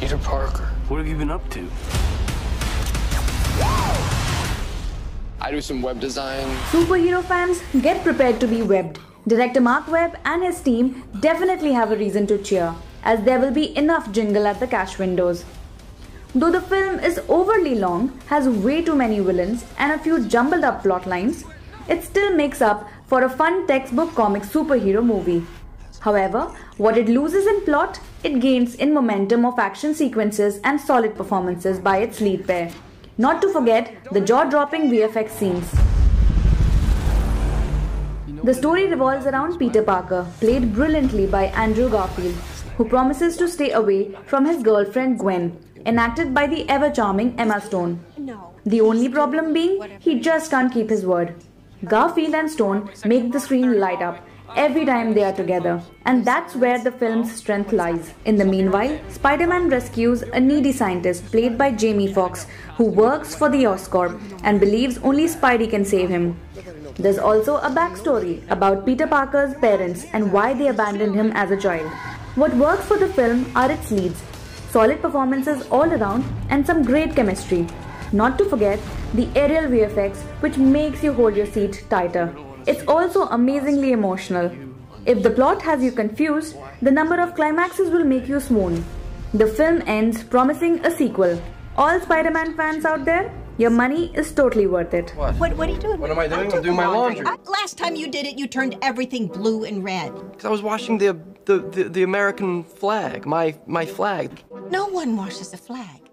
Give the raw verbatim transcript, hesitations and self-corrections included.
Peter Parker. What have you been up to? I do some web design. Superhero fans, get prepared to be webbed. Director Mark Webb and his team definitely have a reason to cheer, as there will be enough jingle at the cash windows. Though the film is overly long, has way too many villains and a few jumbled up plot lines, it still makes up for a fun textbook comic superhero movie. However, what it loses in plot, it gains in momentum of action sequences and solid performances by its lead pair. Not to forget the jaw-dropping V F X scenes. The story revolves around Peter Parker, played brilliantly by Andrew Garfield, who promises to stay away from his girlfriend Gwen, enacted by the ever-charming Emma Stone. The only problem being, he just can't keep his word. Garfield and Stone make the screen light up every time they are together, and that's where the film's strength lies. In the meanwhile, Spider-Man rescues a needy scientist played by Jamie Foxx, who works for the Oscorp and believes only Spidey can save him. There's also a backstory about Peter Parker's parents and why they abandoned him as a child. What works for the film are its leads, solid performances all around, and some great chemistry. Not to forget the aerial V F X, which makes you hold your seat tighter. It's also amazingly emotional. If the plot has you confused, the number of climaxes will make you swoon. The film ends promising a sequel. All Spider-Man fans out there, your money is totally worth it. What? What, what are you doing? What am I doing? I'm, I'm doing my laundry. laundry. Last time you did it, you turned everything blue and red. Because I was washing the, the, the, the American flag, my, my flag. No one washes a flag.